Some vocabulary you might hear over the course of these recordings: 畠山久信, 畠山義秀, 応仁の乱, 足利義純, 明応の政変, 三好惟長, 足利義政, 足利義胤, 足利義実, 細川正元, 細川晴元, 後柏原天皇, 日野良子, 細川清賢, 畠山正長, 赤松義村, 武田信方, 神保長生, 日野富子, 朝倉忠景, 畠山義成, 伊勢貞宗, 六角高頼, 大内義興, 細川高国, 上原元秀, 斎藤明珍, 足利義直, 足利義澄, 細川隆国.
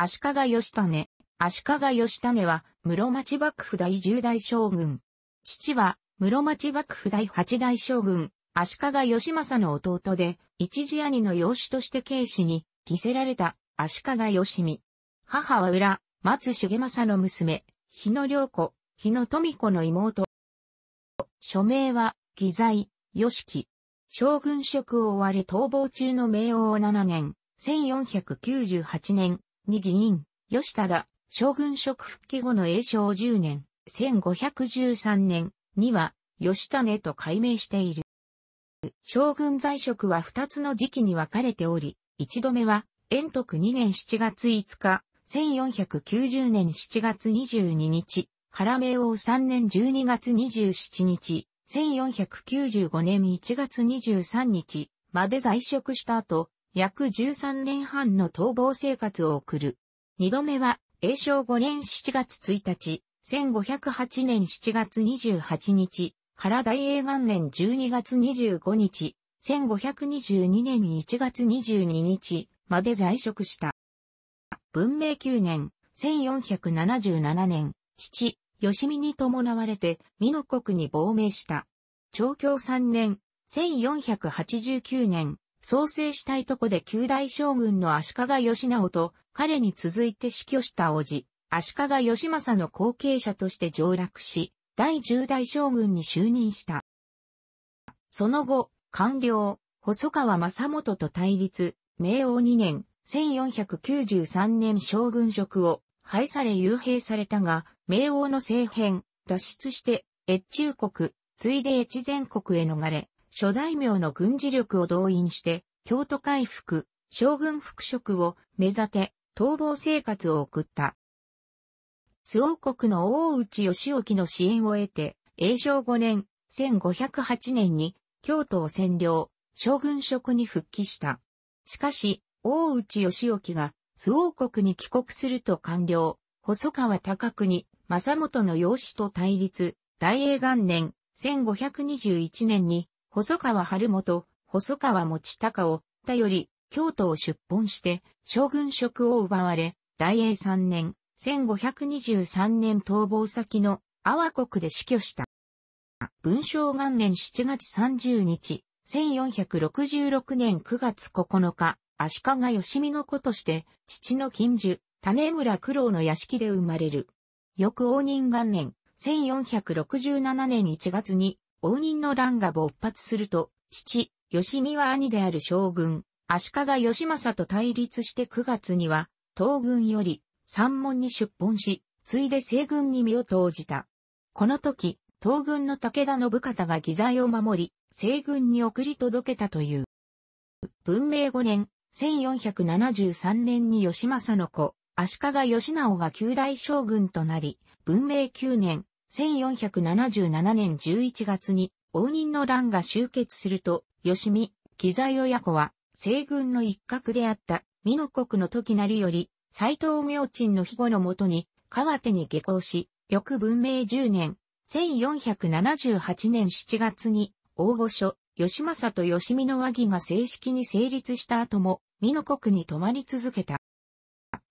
足利義胤。足利義胤は、室町幕府第10代将軍。父は、室町幕府第8代将軍、足利義政の弟で、一時兄の養子として慶喜に、着せられた、足利義実。母は浦、松重政の娘、日野良子、日野富子の妹。署名は、義在、義樹。将軍職を追われ逃亡中の明応7年、1498年に議員、義忠、将軍職復帰後の永正10年、1513年には、義胤と改名している。将軍在職は2つの時期に分かれており、1度目は、延徳2年7月5日、1490年7月22日、原明応3年12月27日、1495年1月23日まで在職した後、約13年半の逃亡生活を送る。2度目は、永正5年7月1日、1508年7月28日、原大永元年12月25日、1522年1月22日まで在職した。文明9年、1477年、父、義実に伴われて、美濃国に亡命した。長享3年、1489年、創成したいとこで9代将軍の足利義直と、彼に続いて死去した叔父、足利義政の後継者として上洛し、第10代将軍に就任した。その後、官僚、細川正元と対立、明応2年、1493年将軍職を、廃され幽閉されたが、明応の政変、脱出して、越中国、ついで越前国へ逃れ、諸大名の軍事力を動員して、京都回復、将軍復職を目指て、逃亡生活を送った。周王国の大内義興の支援を得て、永正5年、1508年に、京都を占領、将軍職に復帰した。しかし、大内義興が、周王国に帰国すると官僚、細川高国、正元の養子と対立、大永元年、1521年に、細川晴元、細川持孝を、頼り、京都を出奔して、将軍職を奪われ、大永3年、1523年逃亡先の、阿波国で死去した。文正元年7月30日、1466年9月9日、足利義実の子として、父の近従、種村九郎の屋敷で生まれる。翌応仁元年、1467年1月に、応仁の乱が勃発すると、父、義実は兄である将軍、足利義政と対立して9月には、東軍より、山門に出奔し、ついで西軍に身を投じた。この時、東軍の武田信方が義在を守り、西軍に送り届けたという。文明5年、1473年に義政の子、足利義直が9代将軍となり、文明9年、1477年11月に、応仁の乱が終結すると、義実、義在親子は、西軍の一角であった、美濃国の時成より、斎藤明珍の庇護のもとに、川手に下校し、翌文明10年、1478年7月に、大御所、義政と義実の和議が正式に成立した後も、美濃国に泊まり続けた。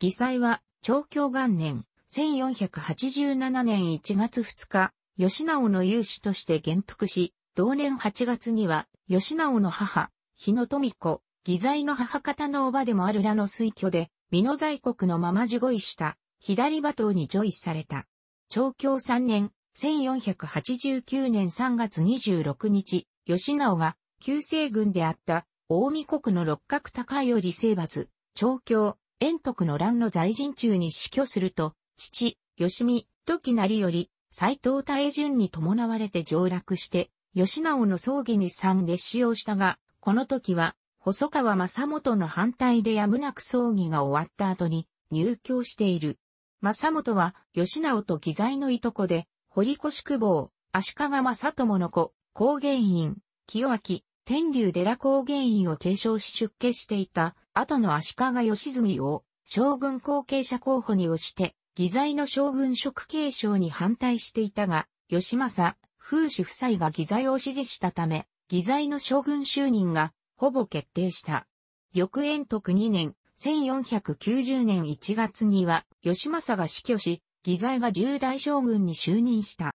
義在は、長享元年、1487年1月2日、義直の有志として元服し、同年8月には、義直の母、日野富子、義在の母方の叔母でもあるらの推挙で、美濃在国のまま従位した、左馬頭に叙位された。長享3年、1489年3月26日、義直が、旧西軍であった、近江国の六角高頼征伐、長享、延徳の乱の在陣中に死去すると、父、義実、時成より、斎藤太順に伴われて上洛して、義直の葬儀に参列しようしたが、この時は、細川正元の反対でやむなく葬儀が終わった後に、入京している。正元は、義直と義在のいとこで、堀越公房、足利正友の子、光源院、清明、天竜寺光源院を継承し出家していた、後の足利義純を、将軍後継者候補に推して、義在の将軍職継承に反対していたが、義政、風志夫妻が義在を支持したため、義在の将軍就任が、ほぼ決定した。翌延徳2年、1490年1月には、義政が死去し、義財が10代将軍に就任した。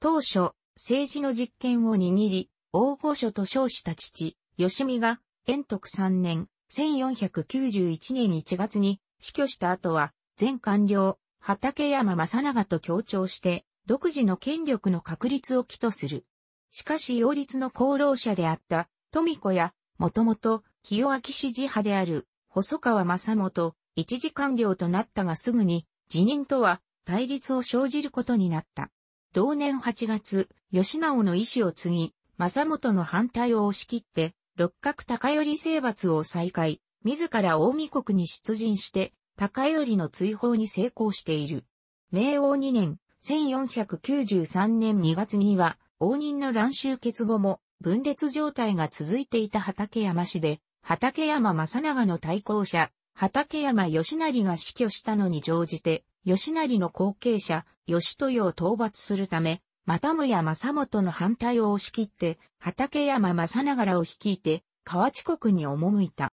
当初、政治の実権を握り、大御所と称した父、義実が、延徳3年、1491年1月に死去した後は、前官僚、畠山正長と協調して、独自の権力の確立を企図する。しかし擁立の功労者であった、富子や、もともと、清明支持派である、細川正元、一時官僚となったがすぐに、辞任とは、対立を生じることになった。同年8月、義直の遺志を継ぎ、正元の反対を押し切って、六角高頼征伐を再開、自ら近江国に出陣して、高頼の追放に成功している。明応2年、1493年2月には、応仁の乱終結後も、分裂状態が続いていた畠山氏で、畠山正長の対抗者、畠山義成が死去したのに乗じて、義成の後継者、義豊を討伐するため、またもや正元の反対を押し切って、畠山正長を率いて、河内国に赴いた。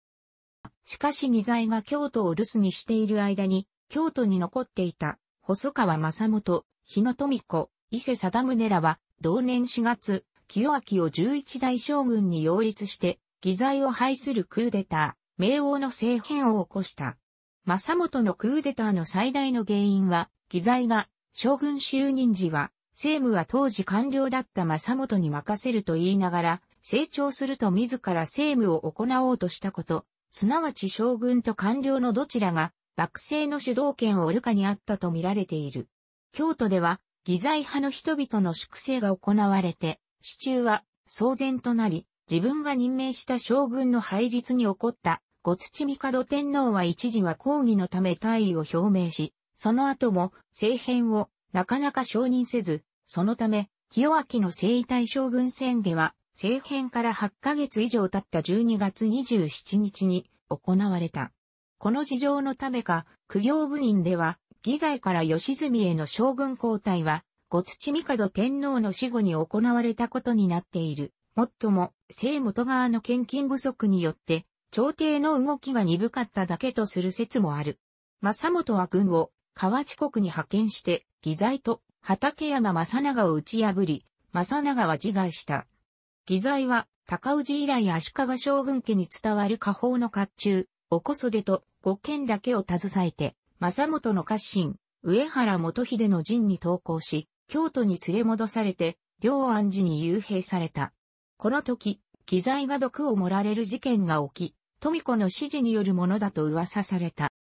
しかし義財が京都を留守にしている間に、京都に残っていた、細川正元、日野富子、伊勢貞宗らは、同年4月、清明を11代将軍に擁立して、義財を廃するクーデター、明応の政変を起こした。正元のクーデターの最大の原因は、義財が、将軍就任時は、政務は当時官僚だった正元に任せると言いながら、成長すると自ら政務を行おうとしたこと、すなわち将軍と官僚のどちらが、幕政の主導権を愚かにあったと見られている。京都では、義財派の人々の粛清が行われて、市中は騒然となり、自分が任命した将軍の廃立に起こった、後土帝天皇は一時は抗議のため退位を表明し、その後も政変をなかなか承認せず、そのため、清明の征夷大将軍宣下は、政変から8ヶ月以上経った12月27日に行われた。この事情のためか、公卿部院では、義財から義澄への将軍交代は、後土帝天皇の死後に行われたことになっている。もっとも、政元側の献金不足によって、朝廷の動きが鈍かっただけとする説もある。正元は軍を、河内国に派遣して、義財と畠山正長を打ち破り、正長は自害した。義財は、高氏以来足利将軍家に伝わる家宝の甲冑、おこそでと5件だけを携えて、正元の家臣、上原元秀の陣に投降し、京都に連れ戻されて、龍安寺に幽閉された。この時、義財が毒を盛られる事件が起き、富子の指示によるものだと噂された。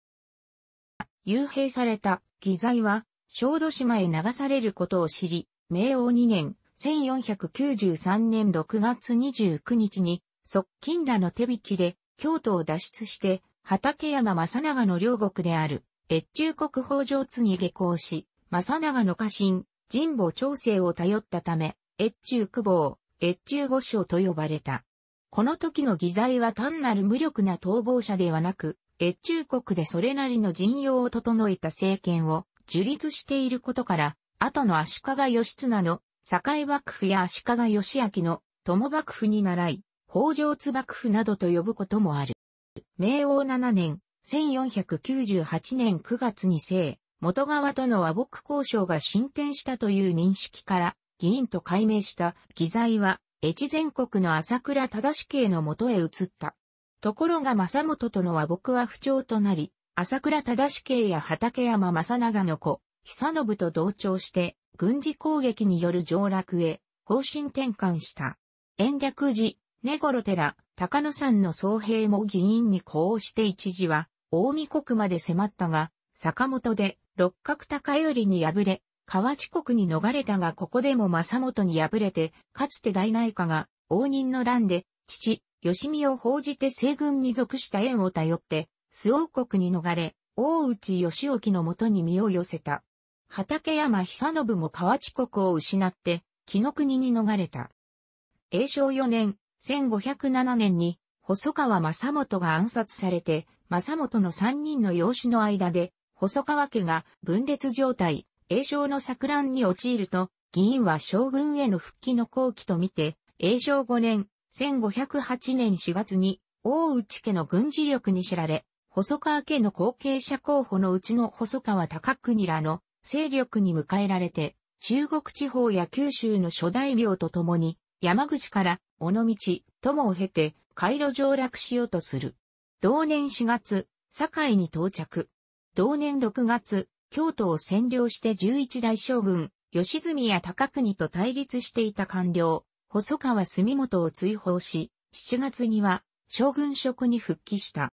幽閉された義財は、小豆島へ流されることを知り、明応2年、1493年6月29日に、側近らの手引きで、京都を脱出して、畠山正長の領国である、越中国北条津に下降し、正長の家臣、神保長生を頼ったため、越中公房、越中御所と呼ばれた。この時の義財は単なる無力な逃亡者ではなく、越中国でそれなりの陣容を整えた政権を樹立していることから、後の足利義綱の堺幕府や足利義明の友幕府に倣い、北条津幕府などと呼ぶこともある。明応7年、1498年9月に生、元川との和睦交渉が進展したという認識から、議員と改名した義財は、越前国の朝倉忠景のもとへ移った。ところが正元との和睦は不調となり、朝倉忠景や畠山正長の子、久信と同調して、軍事攻撃による上洛へ、方針転換した。延暦寺、根来寺、高野山の僧兵も議員に呼応して一時は、近江国まで迫ったが、坂本で、六角高頼に敗れ、河内国に逃れたがここでも正元に敗れて、かつて大内家が応仁の乱で、父、義実を奉じて西軍に属した縁を頼って、周防国に逃れ、大内義興のもとに身を寄せた。畠山久信も河内国を失って、紀の国に逃れた。永正4年、1507年に、細川正元が暗殺されて、正元の3人の養子の間で、細川家が分裂状態、永正の錯乱に陥ると、議員は将軍への復帰の好機とみて、永正5年、1508年4月に、大内家の軍事力に知られ、細川家の後継者候補のうちの細川隆国らの勢力に迎えられて、中国地方や九州の諸大名と共に、山口から尾道、友を経て、海路上洛しようとする。同年4月、堺に到着。同年6月、京都を占領して11代将軍、吉住や高国と対立していた官僚、細川住元を追放し、7月には将軍職に復帰した。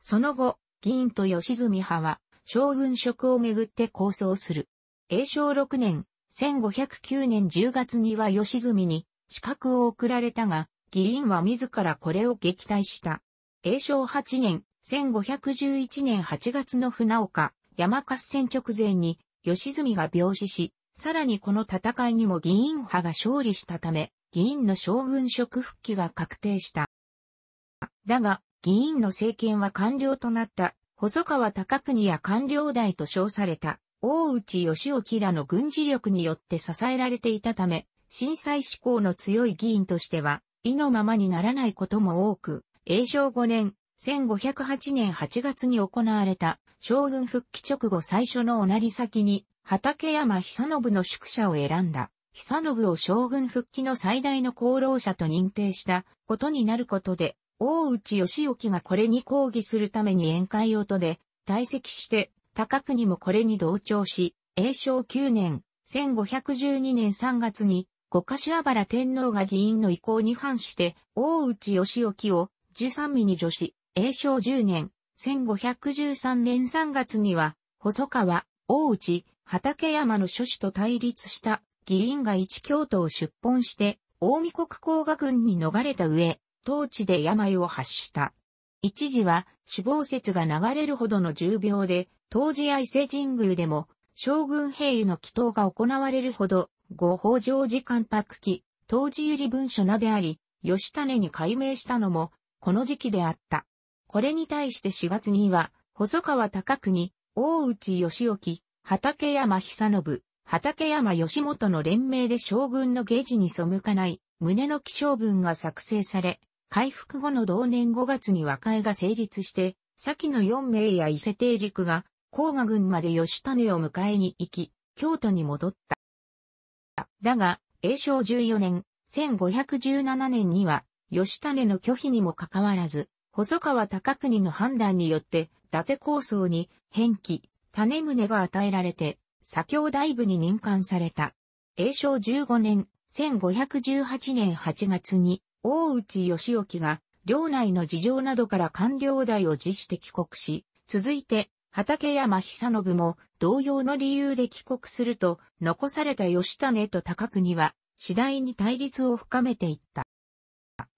その後、議員と吉住派は将軍職をめぐって抗争する。永正6年、1509年10月には吉住に刺客を送られたが、議員は自らこれを撃退した。永正8年、1511年8月の船岡、山合戦直前に吉住が病死し、さらにこの戦いにも議員派が勝利したため、議員の将軍職復帰が確定した。だが、議員の政権は官僚となった、細川隆国や官僚代と称された、大内義興らの軍事力によって支えられていたため、震災志向の強い議員としては、意のままにならないことも多く、永正5年、1508年8月に行われた、将軍復帰直後最初のおなり先に、畠山久信の宿舎を選んだ。久信を将軍復帰の最大の功労者と認定したことになることで、大内義興がこれに抗議するために宴会をとで、退席して、高国もこれに同調し、永正9年、1512年3月に、後柏原天皇が議員の意向に反して、大内義興を従三位に叙し、永正10年、1513年3月には、細川、大内、畠山の諸氏と対立した。議員が一京都を出奔して、近江国甲賀軍に逃れた上、当地で病を発した。一時は、死亡説が流れるほどの重病で、当時伊勢神宮でも、将軍兵の祈祷が行われるほど、後北条時関白記、当時由利文書名であり、義種に改名したのも、この時期であった。これに対して4月には、細川隆国、大内義興、畠山久信、畠山義元の連名で将軍の下示に背かない、旨の起請文が作成され、回復後の同年5月に和解が成立して、先の4名や伊勢定陸が、甲賀軍まで義種を迎えに行き、京都に戻った。だが、永正14年、1517年には、義種の拒否にもかかわらず、細川隆国の判断によって、伊達公曹に、偏忌、種宗が与えられて、左京大夫に任官された。永正15年、1518年8月に、大内義興が、領内の事情などから官僚代を辞して帰国し、続いて、畠山久信も、同様の理由で帰国すると、残された義種と高国は、次第に対立を深めていった。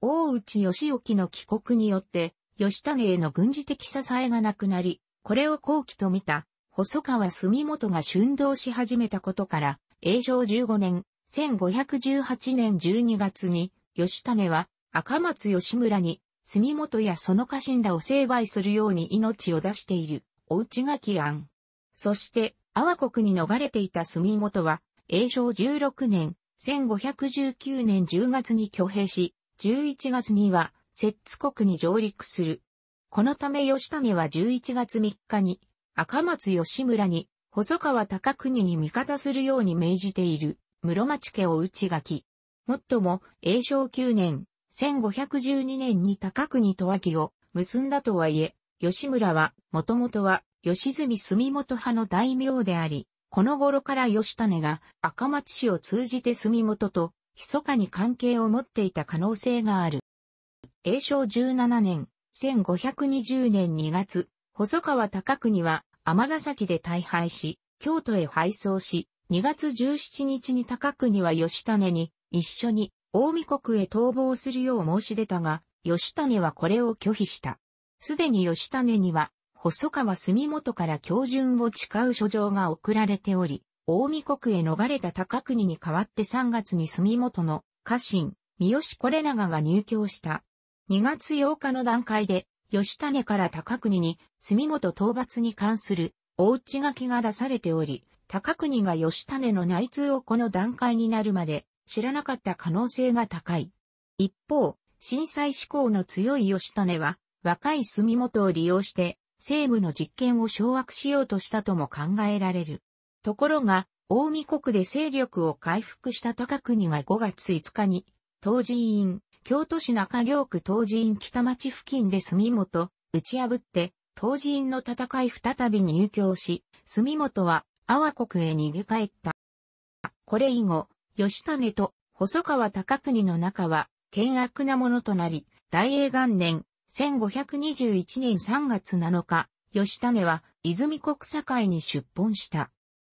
大内義興の帰国によって、義種への軍事的支えがなくなり、これを好機と見た。細川住元が春動し始めたことから、永正15年、1518年12月に、義種は赤松義村に、住元やその家臣らを成敗するように命を出している、お内が起案。そして、阿波国に逃れていた住元は、永正16年、1519年10月に挙兵し、11月には、摂津国に上陸する。このため義種は11月3日に、赤松義村に、細川隆国に味方するように命じている、室町家を内垣。もっとも、永正9年、1512年に隆国と和議を結んだとはいえ、義村は、もともとは、吉住住元派の大名であり、この頃から義種が赤松氏を通じて住元と、密かに関係を持っていた可能性がある。永正17年、1520年2月、細川隆国は、尼崎で大敗し、京都へ敗走し、2月17日に隆国は義種に、一緒に、近江国へ逃亡するよう申し出たが、義種はこれを拒否した。すでに義種には、細川住元から恭順を誓う書状が送られており、近江国へ逃れた隆国に代わって3月に住元の家臣、三好惟長が入京した。2月8日の段階で、義種から隆国に、住元討伐に関する、お内書きが出されており、隆国が義種の内通をこの段階になるまで、知らなかった可能性が高い。一方、震災志向の強い義種は、若い住元を利用して、政務の実権を掌握しようとしたとも考えられる。ところが、近江国で勢力を回復した高国が5月5日に、東寺院、京都市中京区東寺院北町付近で住元、打ち破って、東寺院の戦い再び入京し、住元は、阿波国へ逃げ帰った。これ以後、義種と細川高国の仲は、険悪なものとなり、大永元年、1521年3月7日、義種は、泉国境に出奔した。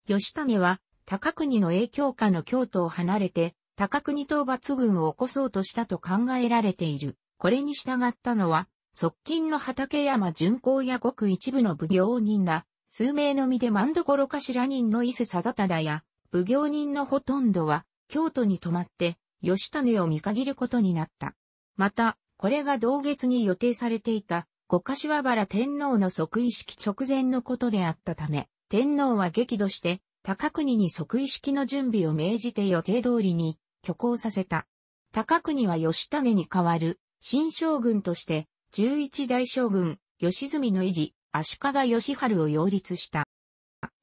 義種は、高国の影響下の京都を離れて、高国討伐軍を起こそうとしたと考えられている。これに従ったのは、側近の畠山準公やごく一部の奉行人ら、数名のみで万所頭人の伊勢貞忠や、奉行人のほとんどは、京都に泊まって、義種を見限ることになった。また、これが同月に予定されていた、後柏原天皇の即位式直前のことであったため、天皇は激怒して、高国に即位式の準備を命じて予定通りに挙行させた。高国は義種に代わる新将軍として11代将軍義澄の維持足利義晴を擁立した。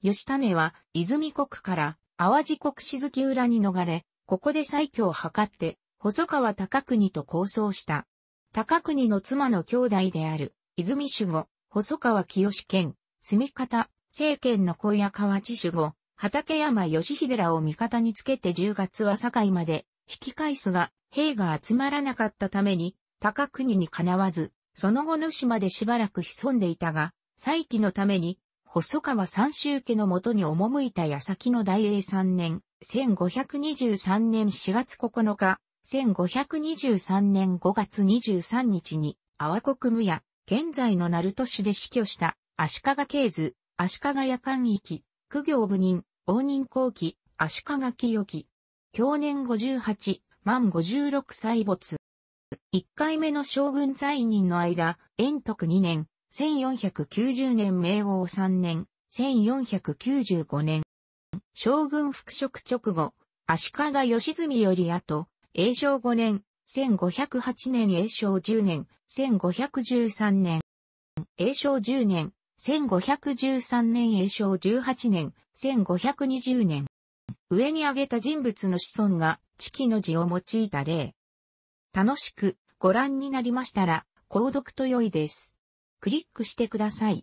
義種は泉国から淡路国雫浦に逃れ、ここで再挙を図って細川高国と抗争した。高国の妻の兄弟である泉守護、細川清賢、住方、政権の子や河内守護、畠山義秀らを味方につけて10月は堺まで引き返すが、兵が集まらなかったために、高国にかなわず、その後の島でしばらく潜んでいたが、再起のために、細川三州家のもとに赴いた矢先の大永3年、1523年4月9日、1523年5月23日に、阿波国武夜、現在の鳴門市で死去した、足利慶図。足利夜間域、苦行部人、応仁後期、足利清喜。享年58、満56歳没。1回目の将軍在任の間、延徳2年、1490年明王3年、1495年。将軍復職直後、足利義澄より後、永正5年、1508年永正10年、1513年。永正10年。1513年永正18年、1520年。上に挙げた人物の子孫が、地記の字を用いた例。楽しくご覧になりましたら、購読と良いです。クリックしてください。